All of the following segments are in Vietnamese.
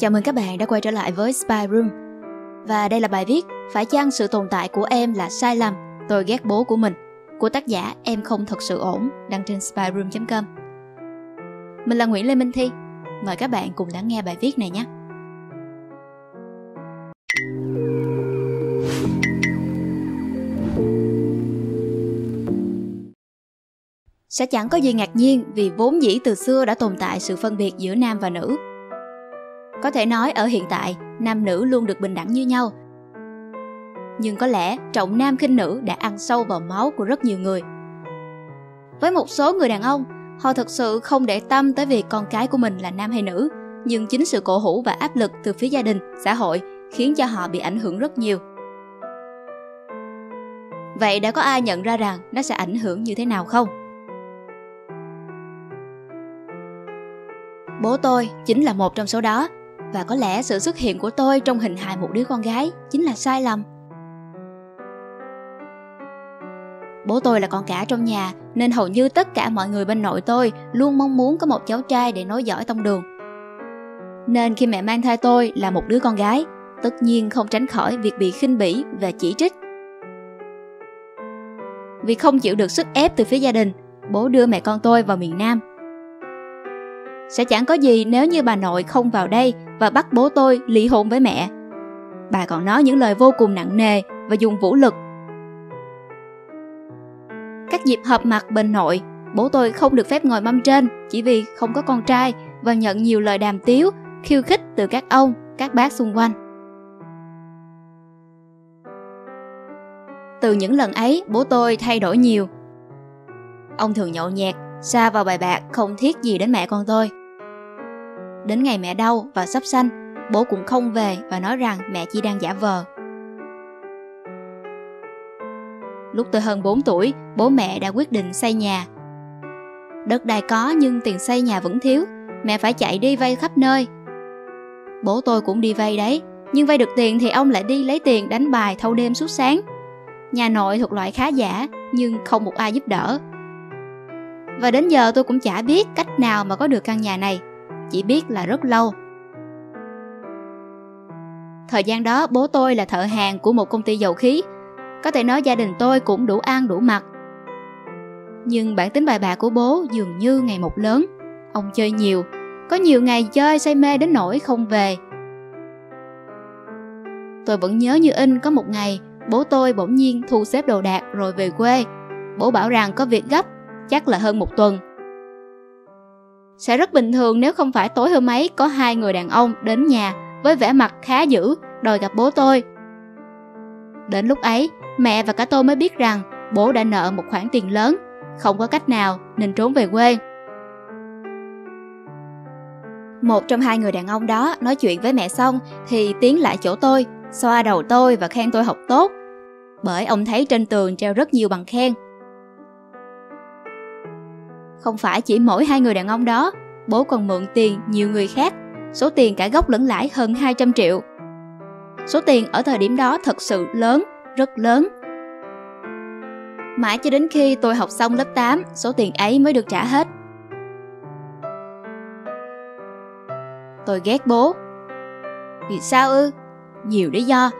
Chào mừng các bạn đã quay trở lại với Spiderum. Và đây là bài viết "Phải chăng sự tồn tại của em là sai lầm, tôi ghét bố của mình" của tác giả Em Không Thật Sự Ổn, đăng trên spiderum.com. Mình là Nguyễn Lê Minh Thi. Mời các bạn cùng lắng nghe bài viết này nhé. Sẽ chẳng có gì ngạc nhiên vì vốn dĩ từ xưa đã tồn tại sự phân biệt giữa nam và nữ. Có thể nói ở hiện tại, nam nữ luôn được bình đẳng như nhau. Nhưng có lẽ trọng nam khinh nữ đã ăn sâu vào máu của rất nhiều người. Với một số người đàn ông, họ thực sự không để tâm tới việc con cái của mình là nam hay nữ, nhưng chính sự cổ hủ và áp lực từ phía gia đình, xã hội khiến cho họ bị ảnh hưởng rất nhiều. Vậy đã có ai nhận ra rằng nó sẽ ảnh hưởng như thế nào không? Bố tôi chính là một trong số đó, và có lẽ sự xuất hiện của tôi trong hình hài một đứa con gái chính là sai lầm. Bố tôi là con cả trong nhà, nên hầu như tất cả mọi người bên nội tôi luôn mong muốn có một cháu trai để nối dõi tông đường. Nên khi mẹ mang thai tôi là một đứa con gái, tất nhiên không tránh khỏi việc bị khinh bỉ và chỉ trích. Vì không chịu được sức ép từ phía gia đình, bố đưa mẹ con tôi vào miền Nam. Sẽ chẳng có gì nếu như bà nội không vào đây và bắt bố tôi ly hôn với mẹ. Bà còn nói những lời vô cùng nặng nề và dùng vũ lực. Các dịp họp mặt bên nội, bố tôi không được phép ngồi mâm trên chỉ vì không có con trai và nhận nhiều lời đàm tiếu, khiêu khích từ các ông, các bác xung quanh. Từ những lần ấy, bố tôi thay đổi nhiều. Ông thường nhậu nhẹt, sa vào bài bạc không thiết gì đến mẹ con tôi. Đến ngày mẹ đau và sắp sanh, bố cũng không về và nói rằng mẹ chỉ đang giả vờ. Lúc tôi hơn 4 tuổi, bố mẹ đã quyết định xây nhà. Đất đai có nhưng tiền xây nhà vẫn thiếu, mẹ phải chạy đi vay khắp nơi. Bố tôi cũng đi vay đấy, nhưng vay được tiền thì ông lại đi lấy tiền đánh bài thâu đêm suốt sáng. Nhà nội thuộc loại khá giả, nhưng không một ai giúp đỡ. Và đến giờ tôi cũng chả biết cách nào mà có được căn nhà này, chỉ biết là rất lâu. Thời gian đó bố tôi là thợ hàn của một công ty dầu khí. Có thể nói gia đình tôi cũng đủ ăn đủ mặc. Nhưng bản tính bài bạc của bố dường như ngày một lớn. Ông chơi nhiều, có nhiều ngày chơi say mê đến nỗi không về. Tôi vẫn nhớ như in có một ngày bố tôi bỗng nhiên thu xếp đồ đạc rồi về quê. Bố bảo rằng có việc gấp, chắc là hơn một tuần. Sẽ rất bình thường nếu không phải tối hôm ấy có hai người đàn ông đến nhà với vẻ mặt khá dữ đòi gặp bố tôi. Đến lúc ấy, mẹ và cả tôi mới biết rằng bố đã nợ một khoản tiền lớn, không có cách nào nên trốn về quê. Một trong hai người đàn ông đó nói chuyện với mẹ xong thì tiến lại chỗ tôi, xoa đầu tôi và khen tôi học tốt, bởi ông thấy trên tường treo rất nhiều bằng khen. Không phải chỉ mỗi hai người đàn ông đó, bố còn mượn tiền nhiều người khác, số tiền cả gốc lẫn lãi hơn 200 triệu. Số tiền ở thời điểm đó thật sự lớn, rất lớn. Mãi cho đến khi tôi học xong lớp 8, số tiền ấy mới được trả hết. Tôi ghét bố. Vì sao ư? Nhiều lý do.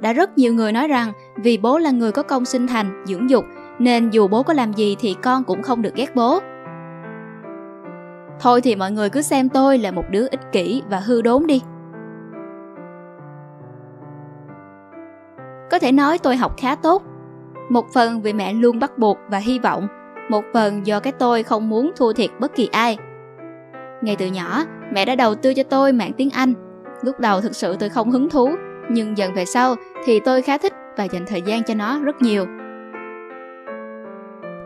Đã rất nhiều người nói rằng vì bố là người có công sinh thành, dưỡng dục, nên dù bố có làm gì thì con cũng không được ghét bố. Thôi thì mọi người cứ xem tôi là một đứa ích kỷ và hư đốn đi. Có thể nói tôi học khá tốt. Một phần vì mẹ luôn bắt buộc và hy vọng, một phần do cái tôi không muốn thua thiệt bất kỳ ai. Ngay từ nhỏ, mẹ đã đầu tư cho tôi mảng tiếng Anh. Lúc đầu thực sự tôi không hứng thú, nhưng dần về sau thì tôi khá thích và dành thời gian cho nó rất nhiều.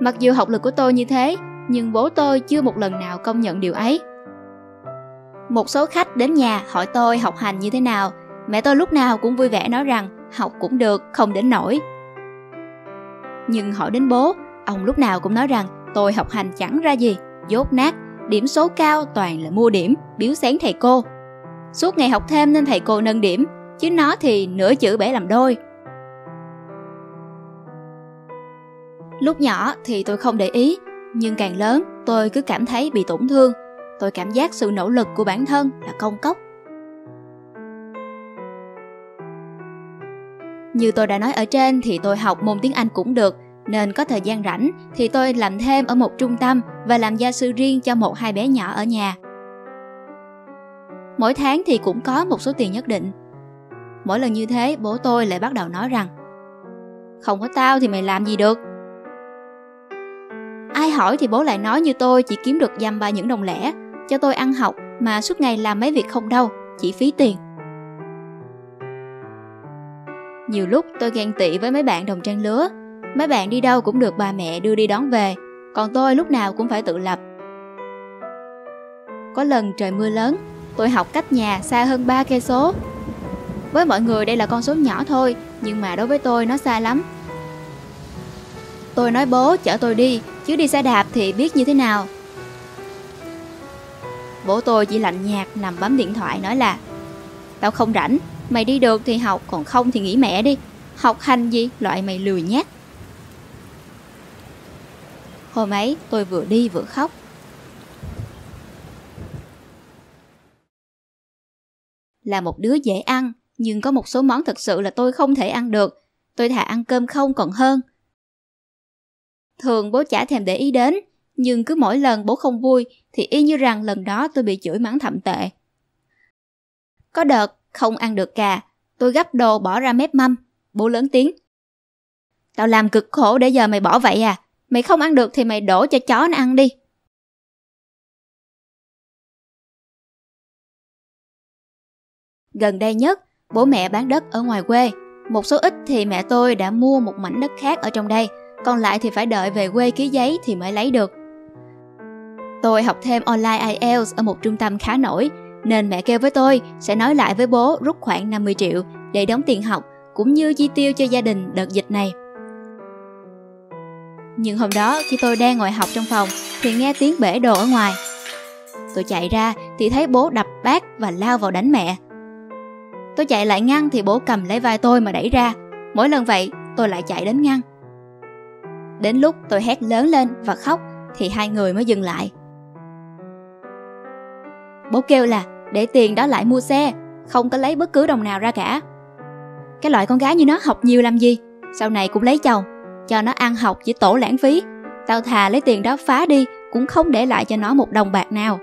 Mặc dù học lực của tôi như thế, nhưng bố tôi chưa một lần nào công nhận điều ấy. Một số khách đến nhà hỏi tôi học hành như thế nào, mẹ tôi lúc nào cũng vui vẻ nói rằng học cũng được, không đến nổi. Nhưng hỏi đến bố, ông lúc nào cũng nói rằng tôi học hành chẳng ra gì, dốt nát, điểm số cao toàn là mua điểm, biếu xén thầy cô. Suốt ngày học thêm nên thầy cô nâng điểm, chứ nó thì nửa chữ bể làm đôi. Lúc nhỏ thì tôi không để ý, nhưng càng lớn tôi cứ cảm thấy bị tổn thương. Tôi cảm giác sự nỗ lực của bản thân là công cốc. Như tôi đã nói ở trên thì tôi học môn tiếng Anh cũng được, nên có thời gian rảnh thì tôi làm thêm ở một trung tâm và làm gia sư riêng cho một hai bé nhỏ ở nhà. Mỗi tháng thì cũng có một số tiền nhất định. Mỗi lần như thế, bố tôi lại bắt đầu nói rằng không có tao thì mày làm gì được. Ai hỏi thì bố lại nói như tôi chỉ kiếm được dăm ba những đồng lẻ, cho tôi ăn học mà suốt ngày làm mấy việc không đâu, chỉ phí tiền. Nhiều lúc tôi ghen tị với mấy bạn đồng trang lứa. Mấy bạn đi đâu cũng được ba mẹ đưa đi đón về, còn tôi lúc nào cũng phải tự lập. Có lần trời mưa lớn, tôi học cách nhà xa hơn 3 cây số. Với mọi người đây là con số nhỏ thôi, nhưng mà đối với tôi nó xa lắm. Tôi nói bố chở tôi đi, chứ đi xe đạp thì biết như thế nào. Bố tôi chỉ lạnh nhạt nằm bấm điện thoại nói là tao không rảnh, mày đi được thì học, còn không thì nghỉ mẹ đi. Học hành gì, loại mày lười nhát. Hôm ấy tôi vừa đi vừa khóc. Là một đứa dễ ăn, nhưng có một số món thật sự là tôi không thể ăn được. Tôi thà ăn cơm không còn hơn. Thường bố chả thèm để ý đến, nhưng cứ mỗi lần bố không vui thì y như rằng lần đó tôi bị chửi mắng thậm tệ. Có đợt không ăn được cà, tôi gấp đồ bỏ ra mép mâm. Bố lớn tiếng: tao làm cực khổ để giờ mày bỏ vậy à? Mày không ăn được thì mày đổ cho chó nó ăn đi. Gần đây nhất, bố mẹ bán đất ở ngoài quê. Một số ít thì mẹ tôi đã mua một mảnh đất khác ở trong đây, còn lại thì phải đợi về quê ký giấy thì mới lấy được. Tôi học thêm online IELTS ở một trung tâm khá nổi, nên mẹ kêu với tôi sẽ nói lại với bố rút khoảng 50 triệu để đóng tiền học cũng như chi tiêu cho gia đình đợt dịch này. Nhưng hôm đó khi tôi đang ngồi học trong phòng thì nghe tiếng bể đồ ở ngoài. Tôi chạy ra thì thấy bố đập bát và lao vào đánh mẹ. Tôi chạy lại ngăn thì bố cầm lấy vai tôi mà đẩy ra. Mỗi lần vậy tôi lại chạy đến ngăn. Đến lúc tôi hét lớn lên và khóc thì hai người mới dừng lại. Bố kêu là để tiền đó lại mua xe, không có lấy bất cứ đồng nào ra cả. Cái loại con gái như nó học nhiều làm gì, sau này cũng lấy chồng, cho nó ăn học chỉ tổ lãng phí. Tao thà lấy tiền đó phá đi, cũng không để lại cho nó một đồng bạc nào.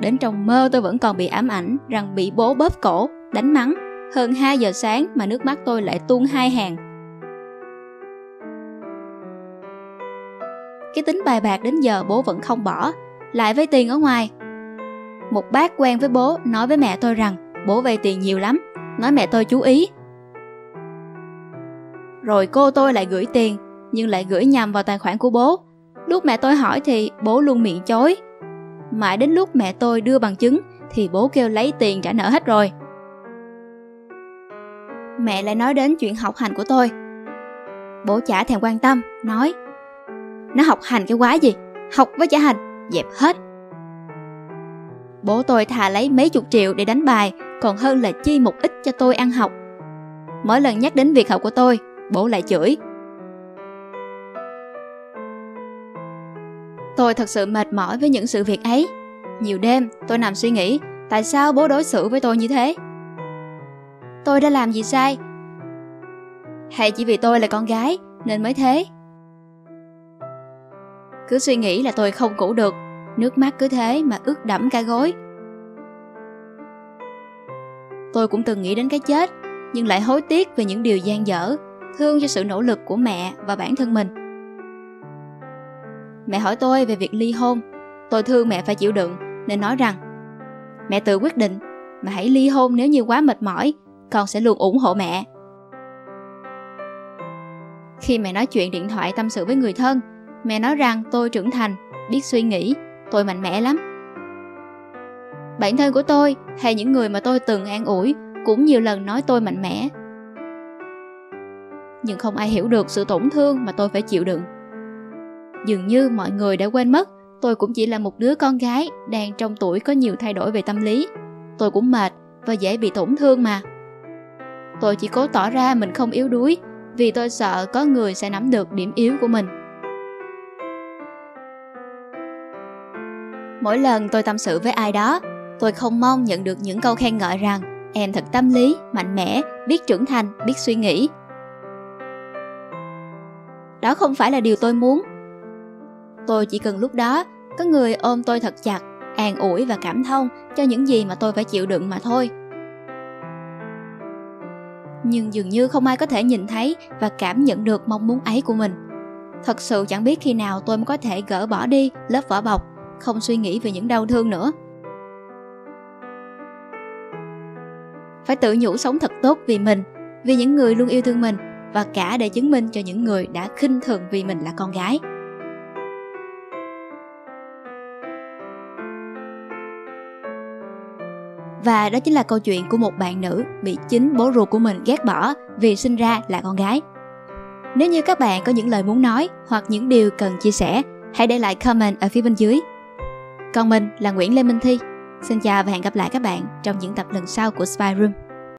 Đến trong mơ tôi vẫn còn bị ám ảnh rằng bị bố bóp cổ, đánh mắng. Hơn 2 giờ sáng mà nước mắt tôi lại tuôn hai hàng. Cái tính bài bạc đến giờ bố vẫn không bỏ, lại vay tiền ở ngoài. Một bác quen với bố nói với mẹ tôi rằng bố vay tiền nhiều lắm, nói mẹ tôi chú ý. Rồi cô tôi lại gửi tiền, nhưng lại gửi nhầm vào tài khoản của bố. Lúc mẹ tôi hỏi thì bố luôn miệng chối. Mãi đến lúc mẹ tôi đưa bằng chứng thì bố kêu lấy tiền trả nợ hết rồi. Mẹ lại nói đến chuyện học hành của tôi. Bố chả thèm quan tâm, nói nó học hành cái quái gì, học với trả hành, dẹp hết. Bố tôi thà lấy mấy chục triệu để đánh bài, còn hơn là chi một ít cho tôi ăn học. Mỗi lần nhắc đến việc học của tôi, bố lại chửi. Tôi thật sự mệt mỏi với những sự việc ấy. Nhiều đêm tôi nằm suy nghĩ tại sao bố đối xử với tôi như thế. Tôi đã làm gì sai? Hay chỉ vì tôi là con gái nên mới thế? Cứ suy nghĩ là tôi không cũ được, nước mắt cứ thế mà ướt đẫm cả gối. Tôi cũng từng nghĩ đến cái chết, nhưng lại hối tiếc về những điều dang dở, thương cho sự nỗ lực của mẹ và bản thân mình. Mẹ hỏi tôi về việc ly hôn, tôi thương mẹ phải chịu đựng nên nói rằng mẹ tự quyết định, mà hãy ly hôn nếu như quá mệt mỏi, con sẽ luôn ủng hộ mẹ. Khi mẹ nói chuyện điện thoại tâm sự với người thân, mẹ nói rằng tôi trưởng thành, biết suy nghĩ, tôi mạnh mẽ lắm. Bản thân của tôi hay những người mà tôi từng an ủi cũng nhiều lần nói tôi mạnh mẽ. Nhưng không ai hiểu được sự tổn thương mà tôi phải chịu đựng. Dường như mọi người đã quên mất, tôi cũng chỉ là một đứa con gái đang trong tuổi có nhiều thay đổi về tâm lý. Tôi cũng mệt và dễ bị tổn thương mà. Tôi chỉ cố tỏ ra mình không yếu đuối vì tôi sợ có người sẽ nắm được điểm yếu của mình. Mỗi lần tôi tâm sự với ai đó, tôi không mong nhận được những câu khen ngợi rằng em thật tâm lý, mạnh mẽ, biết trưởng thành, biết suy nghĩ. Đó không phải là điều tôi muốn. Tôi chỉ cần lúc đó có người ôm tôi thật chặt, an ủi và cảm thông cho những gì mà tôi phải chịu đựng mà thôi. Nhưng dường như không ai có thể nhìn thấy và cảm nhận được mong muốn ấy của mình. Thật sự chẳng biết khi nào tôi mới có thể gỡ bỏ đi lớp vỏ bọc, không suy nghĩ về những đau thương nữa. Phải tự nhủ sống thật tốt vì mình, vì những người luôn yêu thương mình, và cả để chứng minh cho những người đã khinh thường vì mình là con gái. Và đó chính là câu chuyện của một bạn nữ bị chính bố ruột của mình ghét bỏ vì sinh ra là con gái. Nếu như các bạn có những lời muốn nói hoặc những điều cần chia sẻ, hãy để lại comment ở phía bên dưới. Còn mình là Nguyễn Lê Minh Thi. Xin chào và hẹn gặp lại các bạn trong những tập lần sau của Spiderum.